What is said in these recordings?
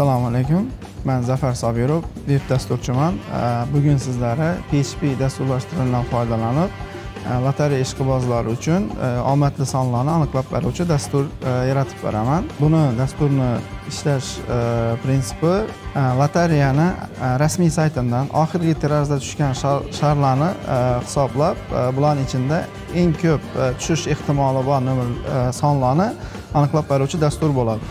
Assalomu alaykum. Men Zafar Sobirov, web dasturchiman. Bugün sizlere PHP dasturlashtirilishidan foydalanib lotereya ishqibozlari uchun omadli sonlarni aniqlab beruvchi dastur yaratib beraman. Buni dasturni ishlash prinsipi lotereyani rasmiy saytidan oxirgi tirazda tushgan sharlarni hisoblab, bularning ichida eng ko'p tushish ehtimoli bor sonlarni aniqlab beruvchi dastur bo'ladi.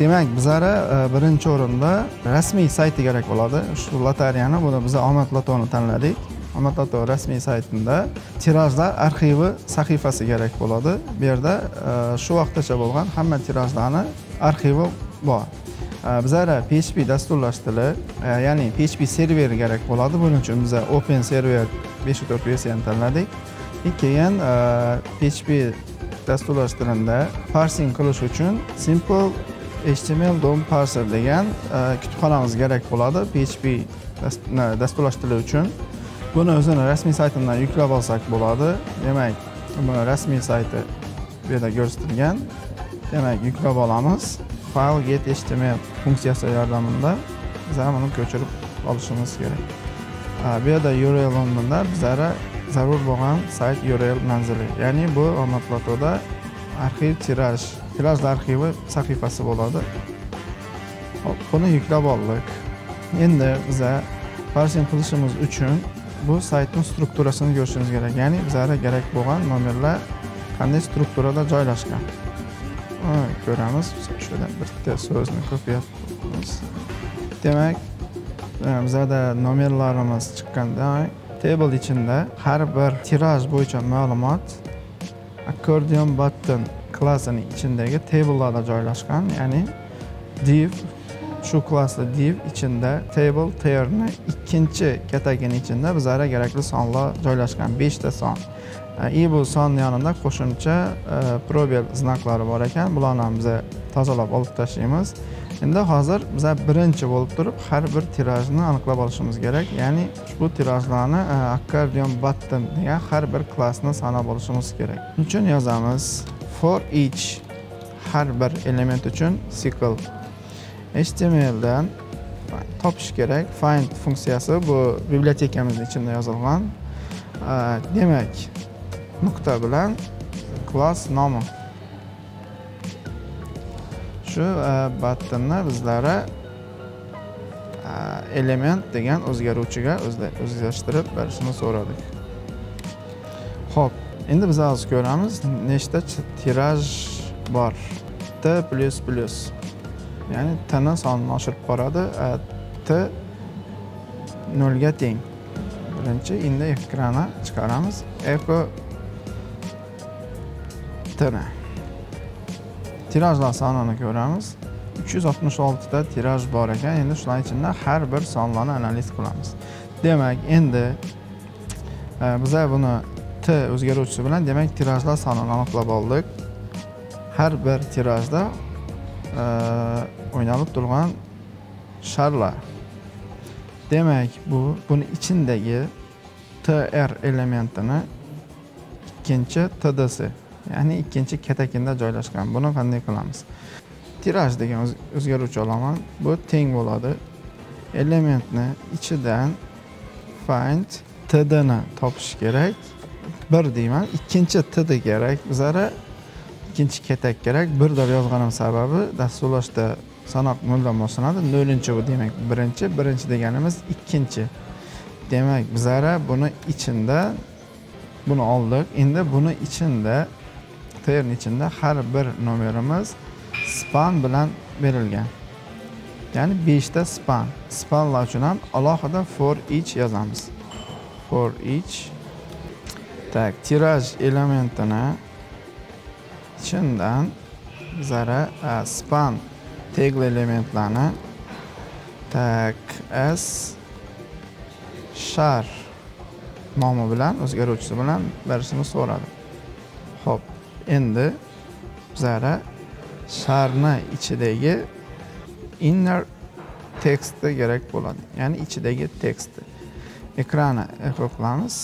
Demak, bizlarga birinchi o'rinda rasmiy sayti kerak bo'ladi. Shu lotereyani, buni biz Amaldatovni tanladik. Amaldatov rasmiy saytida tirajlar arxivi sahifasi kerak bo'ladi. Bu yerda shu vaqtgacha bo'lgan hamma tirajlarni arxivi bor. Bizlarga PHP dasturlash tili, ya'ni PHP serveri kerak bo'ladi. Buning uchun biz Open server 5.4 versiyasini tanladik. Keyin PHP dasturlash tilida parsing qilish uchun simple HTML DOM parser degan kutubxonamiz kerak bo'ladi PHP dasturlash tili uchun. Buni o'zini rasmiy saytimdan yuklab olsak bo'ladi. Demak, buni rasmiy sayti bu yerda ko'rsatilgan. Demak, yuklab olamiz. File get HTML funksiyasi yordamida biz buni ko'chirib olishimiz kerak. Bu yerda URL o'rnida bizlarga zarur bo'lgan sayt URL manzili, ya'ni bu Amaldatovda arxiv tirajlar arxivi sahifasi bo'ladi. Hop, buni yuklab oldik. Endi biz parsing qilishimiz uchun bu saytning strukturasini ko'rishimiz kerak. Ya'ni bizlarga kerak bo'lgan nomerlar qanday strukturada joylashgan. Ko'ramiz. Shundan bitta so'zni ko'paytiramiz. Demak, bizlarda nomerlarimiz chiqqanda table ichida har bir tiraj bo'yicha ma'lumot accordion button klassining ichidagi tablelarda joylashgan, ya'ni div shu klassda div ichida table tierni ikkinchi katagining ichida bizlarga kerakli sonlar joylashgan 5 ta son. Bu sonning yanında qo'shimcha probel znaklari bor ekan. Bularni ham biz tozalab olib tashlaymiz. Endi hozir biz birinchi bo'lib turib har bir tirajni aniqlab olishimiz kerak. Ya'ni bu tirajlarni accordion button degan har bir klassni sanab olishimiz kerak. Shuning uchun yozamiz for each, har bir element uchun cycle HTML'dan topish kerak. Find funksiyasi bu bibliotekamizda ichida yozilgan. Demak, nuqta bilan klass nomi. Shu buttonni bizlarga element degan o'zgaruvchiga o'zlashtirib berishni so'radik. Xo'p, endi biz hozir ko'ramiz nechta tiraj bor. T++. Ya'ni tana sonni oshirib boradi. T 0 ga teng. Birinchi endi ekrana chiqaramiz. Echo tana. Tirajlar sonini ko'ramiz. 366 ta tiraj bor ekan. Endi shular ichidan har bir sonlarni analiz qilamiz. Demak, endi biz buni T o'zgaruvchisi bilan, demak, tirajlar sonini aniqlab oldik. Har bir tirajda o'ynalib turgan sharlar. Demak, buni ichidagi tr elementini ikkinchi tdc, ya'ni ikkinchi katakinda joylashgan. Buni qanday qilamiz? Tiraj degan o'zgaruvchi olaman. Bu teng bo'ladi. Elementni ichidan find td ni topish kerak. 1 deyman, ikkinchi td kerak. Bizlarga ikkinchi katak kerak. 1 deb yozganim sababi dasturlashda sanoq noldan boshlanadi. 0-chi bu demak birinchi, birinchi deganimiz ikkinchi. Demak, bizlarga buni ichida buni oldik. Endi buni ichida terni ichida har bir nomerimiz span bilan berilgan. Ya'ni 5 ta span. Spanlar uchun ham alohida for each yozamiz. For each tak tiraj elementini ichidan bizlarga span tegli elementlarni tak as shar nomi bilan o'zgaruvchisi bilan berishimiz so'radi. Xo'p, endi bizlarga sharni ichidagi inner teksti kerak bo'ladi, ya'ni ichidagi teksti. Ekrani echo qilamiz.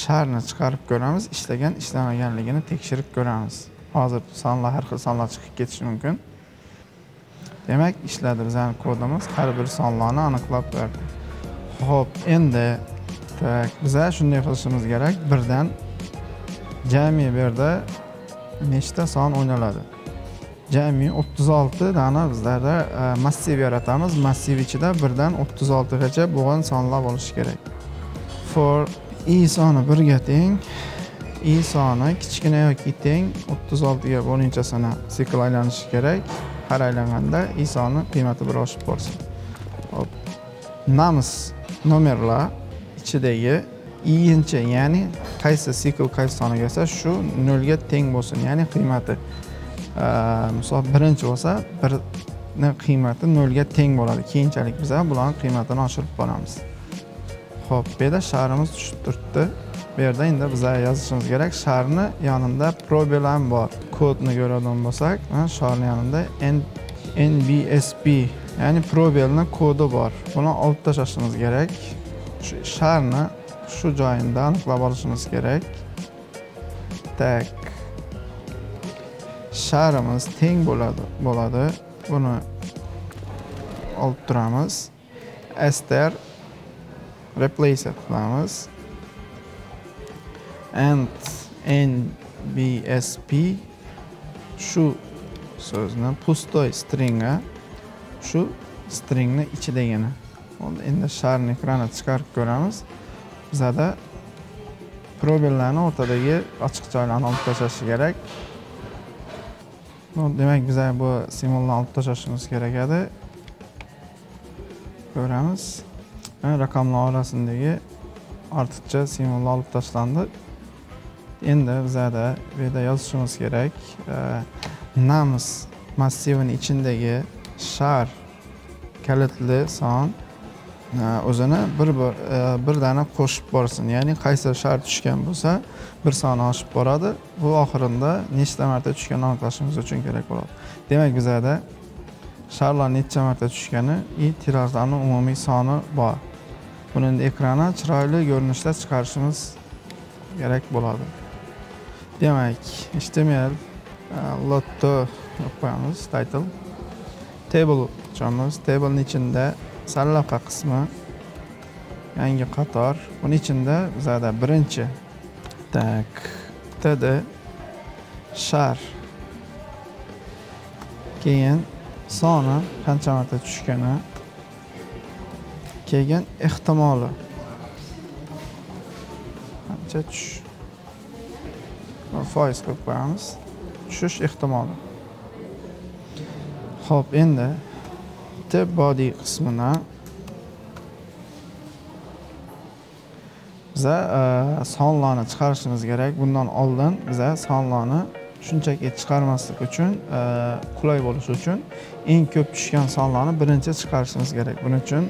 Sharni chiqarib ko'ramiz, ishlagan, ishlamaganligini tekshirib ko'ramiz. Hozir sonlar, har xil sonlar chiqib ketishi mumkin. Demek ishladi bizning kodimiz har bir sonlarni aniqlab berdi. Xo'p, endi biz shunday qilishimiz kerak. Birdan jami berdi nechta son o'ynaladi? Jami 36 dana bizlarda massiv yaratamiz. Massiv ichida birdan 36 gacha bo'lgan sonlar bo'lishi kerak. For i soni 1 ga teng, i soni kichkina yoki teng 36 ga bo'linchasini sikl aylanishi kerak. Har aylanganda i soni qiymati bir oshib borsin. Hop. Namus nomerlar ichidagi i'incha, ya'ni qaysi sikl qaysi soniga bo'lsa, shu 0 ga teng bo'lsin, ya'ni qiymati. Misol 1 bo'lsa, 1 ning qiymati 0 ga teng bo'ladi. Keyinchalik biz bularning qiymatini oshirib boramiz. Hop, bu yerda sharimiz tushib turibdi. Bu yerda endi biz yozishimiz kerak. Sharni yanında probel ham bor. Kodni ko'radigan bo'lsak, sharni yanında NBSP, ya'ni probelning kodi bor. Buni olib tashlashimiz kerak. Sharni shu joyindan aniqlab olishimiz kerak. Tak. Sharimiz teng bo'ladi. Buni olib turamiz. Ester replace etmemiz and nbsp şu sözünü pustoy string'a şu string'ni ichidagini. Onda endi sharni ekrana chiqarib ko'ramiz. Bizada probellarni o'rtadagi ochiq joylarni olib tashlash kerak. Demak biz bu simulni olib tashlashimiz kerak edi. Ko'ramiz. Rakamlar arasındaki artıqcha simvollar olib tashlandı. Endi bizada bu yerda yozishimiz kerak. Namus massivini ichindagi shar kalitli son o'zini bir dana qo'shib borsin. Ya'ni qaysi shar tushgan bo'lsa, bir soni oshib boradi. Bu oxirida nechta marta tushganini aniqlashimiz uchun kerak bo'ladi. Demak bizada sharlar necha marta tushgani va tirajlarni umumiy soni bor. Buni ekrana chiroyli ko'rinishda chiqarishimiz kerak bo'ladi. Demak, HTML lotto qo'yamiz, title table qo'yamiz. Table ning ichida sarlavha qismi, yangi qator. Buning ichida bizada birinchi tak td shar. Keyin soni qancha marta tushgani, keyin ehtimoli qancha tush foiz qilib qo'yamiz, tushish ehtimoli. Xo'p, endi tab body qismini biz sonlarni chiqarishimiz kerak. Bundan oldin biz sonlarni shunchaki chiqarmaslik uchun, qulay bo'lishi uchun eng ko'p tushgan sonlarni birinchi chiqarishimiz kerak. Buning uchun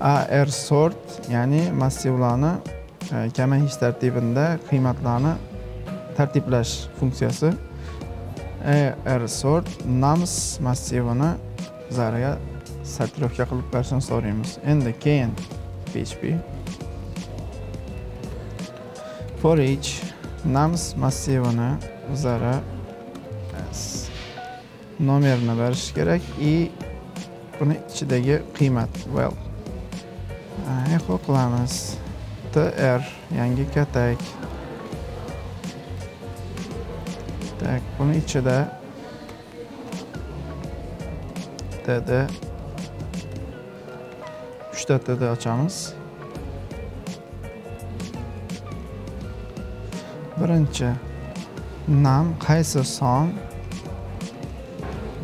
AR sort, ya'ni massivlarni kamayish tartibida qiymatlarni tartiblash funksiyasi AR sort nums massivini zaraga sortirovka qilib berishni so'raymiz. Endi keyin PHP for each nums massivini zara s nomerini berish kerak i buni ichidagi qiymat well. Echo qilamiz tr yangi katak. Tak, buni ichida td 3 ta td ochamiz. Birinchi nam qaysi son,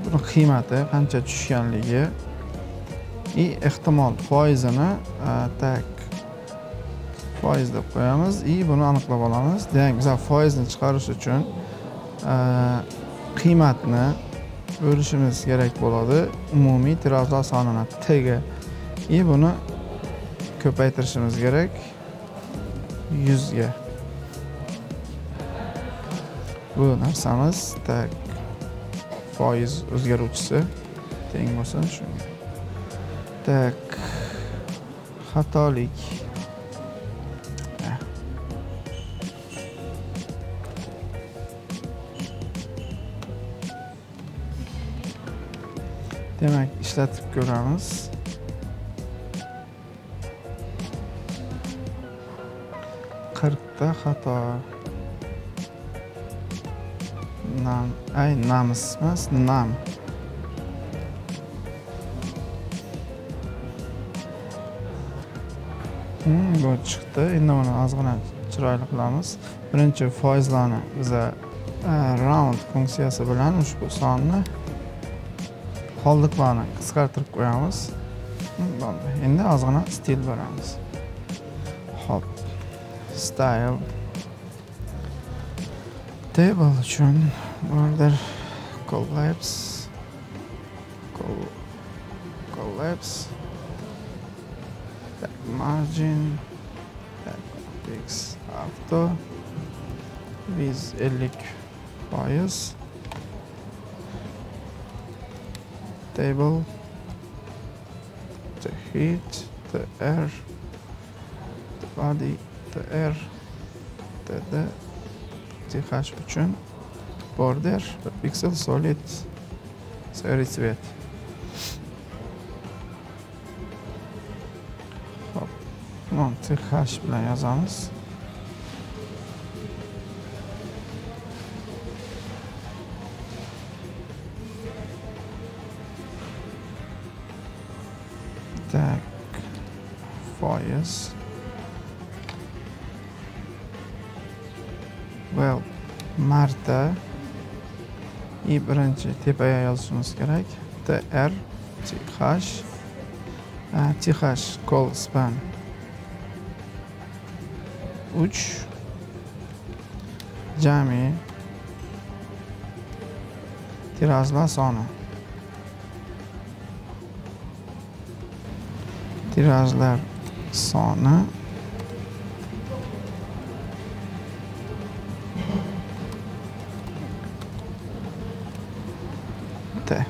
buni qiymati qancha tushganligi i ehtimol foizini tak foiz deb qo'yamiz i buni aniqlab olamiz. Demak biz foizni chiqarish uchun qiymatni o'lishimiz kerak bo'ladi umumiy tirajlar sonini t ga i buni ko'paytirishimiz kerak 100 ga. Bu narsamiz tak foiz o'zgaruvchisi teng bo'lsin shunga. Tak xatolik Demek işletip görəmiz. Qırqda xata. Nam, ay namısmaz, nam. Bu çıktı. Endi bunu azgına çıraylı qilamiz. Birinci faizlarını bize round funksiyası bilan ushbu sonni qoldiqlarni qisqartirib qo'yamiz. Endi azgına stil beramiz. Hop. Style table uchun order collapse collapse margin takes auto with 50% table the heat the air the body the air the th için border pixel solid seri cvet. TH bilan yazamiz. Tak. Foyes. Well, Marta. İ birinci tepaya yozishimiz kerak. TR TH TH call span 3 cami tirazlar sonu T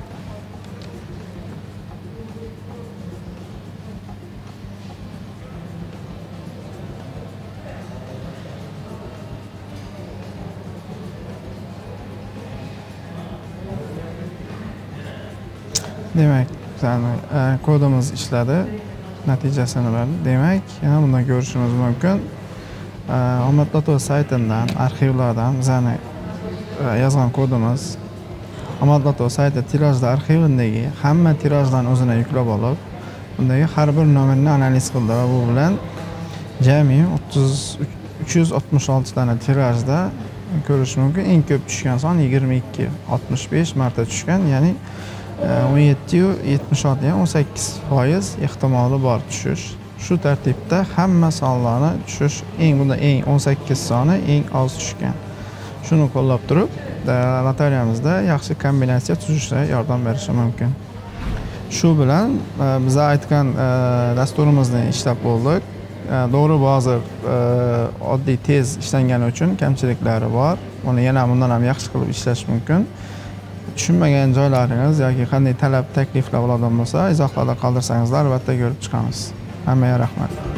Demek, kodumuz işledi, neticesini verdi. Demek, yana bundan görüşümüz mümkün. Amaldatov saytidan, arxivlardan, bizani yazgan kodumuz. Amaldatov sayti tirajlar arxivindagi hamma tirajlarni o'zini yuklab olib, undagi har bir nomerni analiz qildi va bu bilan jami 366 tane tirajda ko'rish mümkün. En ko'p tushgan son 22, 65 marta tushgan, ya'ni 17-76 yani 18% ehtimoli bor tushish. Shu tartibda hamma sonlarni tushish bunda eng 18 soni eng oz tushgan. Shuni qo'llab turib, laboratoriyamizda yaxshi kombinatsiya tuzishga yordam berishi mumkin. Shu bilan biz aytgan dasturimizni ishlab bo'ldik. Doğru bazı oddiy tez ishlangani uchun kamchiliklari bor. Uni yana bundan ham yaxshi qilib ishlash mümkün. Tushunmagan joylaringiz yoki qanday talab takliflar bo'ladigan bo'lsa, izohlarda qoldirsangizlar albatta ko'rib chiqamiz. Hammaga rahmat.